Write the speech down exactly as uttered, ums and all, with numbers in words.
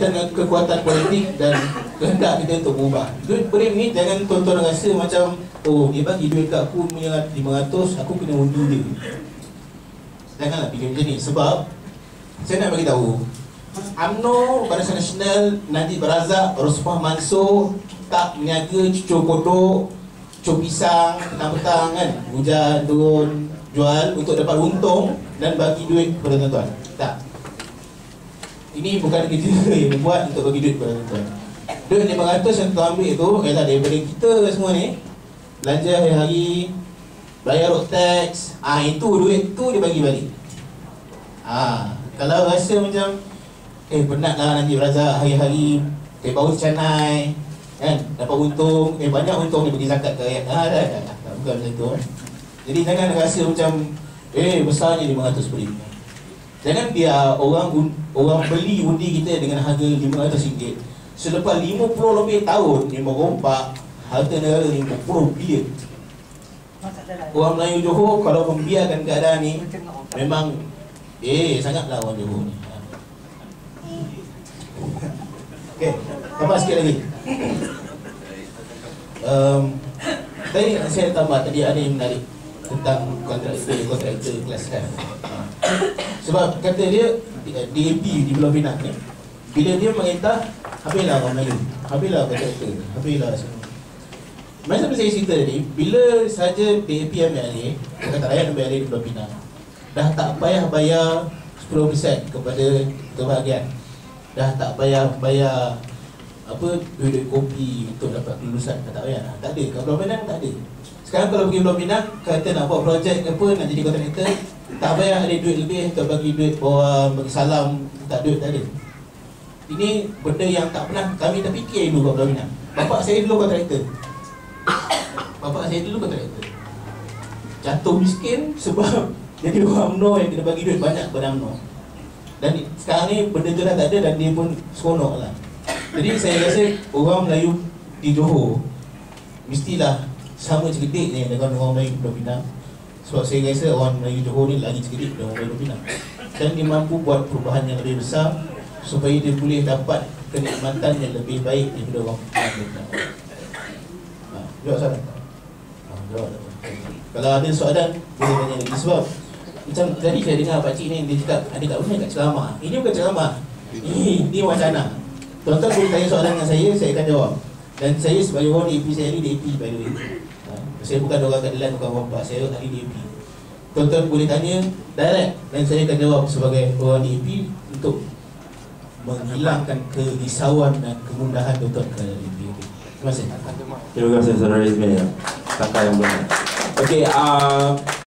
dengan kekuatan politik dan kehendak kita untuk berubah. Duit perim ni jangan tuan-tuan rasa macam, oh dia bagi duit kat aku lima ratus, aku kena undur dia. Janganlah fikir macam ni, sebab saya nak bagi tahu, UMNO, Barisan Nasional, Najib Razak, Rosmah Mansur tak meniaga cucur kodok, cucur pisang, petang-petang kan, hujan, turun, jual untuk dapat untung dan bagi duit kepada tuan-tuan. Tak. Ini bukan kerja yang buat untuk bagi duit kepada tuan-tuan. Duit lima ratus yang tuan ambil itu ialah daripada kita semua ni, belanja hari-hari, bayar road tax, ah itu duit tu dia bagi balik. Ah, kalau rasa macam eh penat lah Najib Razak hari-hari eh baru canai kan, dapat untung, eh banyak untung dia bagi zakat ke rakyat, ah, dah, dah, dah, dah, bukan macam tu kan. Jadi jangan rasa macam eh besarnya lima ratus perim. Jangan biar orang orang beli undi kita dengan harga lima ratus ringgit. Selepas lima puluh lebih tahun dia merompak harta negara lima puluh bilion. Orang Melayu Johor kalau membiarkan keadaan ni memang eh sangatlah orang Johor ni. Okey, tambah sikit lagi. Um, tadi saya tambah tadi ada yang menarik tentang kontraktor-kontraktor kelas F. Sebab kata dia D A P di Pulau Pinang ni, bila dia mengintah, habislah orang Melayu, habislah kontraktor, habislah semua. Macam saya cerita tadi, bila saja P P H M ni, kata rakyat yang berada di Pulau Pinang, dah tak payah bayar sepuluh peratus kepada kebahagiaan, dah tak payah bayar apa duit-duit kopi untuk dapat kelulusan, dah tak payah dah. Tak ada, kat Pulau Pinang tak ada. Sekarang kalau pergi Pulau Pinang, kata nak buat projek ke apa, nak jadi kontraktor, tak payah ada duit lebih, tak bagi duit bawah, bagi salam, tak duit, tak ada. Ini benda yang tak pernah kami dah fikir dulu kat Pulau Pinang. Bapak saya dulu kontraktor, bapak saya dulu kontraktor, jatuh miskin sebab jadi orang UMNO yang kena bagi duit banyak kepada UMNO. Dan sekarang ni benda tu dah tak ada dan dia pun seronok lah. Jadi saya rasa orang Melayu di Johor mestilah sama cekitiknya dengan orang Melayu Pulau Pinang. Sebab saya rasa orang Melayu Johor ni lagi cekitik dengan orang Pulau Pinang. Dan dia mampu buat perubahan yang lebih besar supaya dia boleh dapat kenikmatan yang lebih baik daripada orang Pulau Pinang. Ha, jawab soalan? Ha, jawab tak? Kalau ada soalan, boleh tanya lagi. Sebab macam tadi saya dengar pakcik ni, dia cakap ada kat mana kat ceramah. Ini bukan ceramah, ini, ini wacana. Tuan-tuan boleh tanya soalan dengan saya, saya akan jawab. Dan saya sebagai orang D A P, saya ahli D A P by the way. Ha, saya bukan orang Kedilan, bukan orang Pak, saya ahli D A P. Tuan-tuan boleh tanya direct dan saya akan jawab sebagai orang D A P untuk menghilangkan kerisauan dan kemundahan tuan-tuan ke D A P. Terima kasih. Terima kasih saudara Ismail. Kata yang benar. Okey, uh,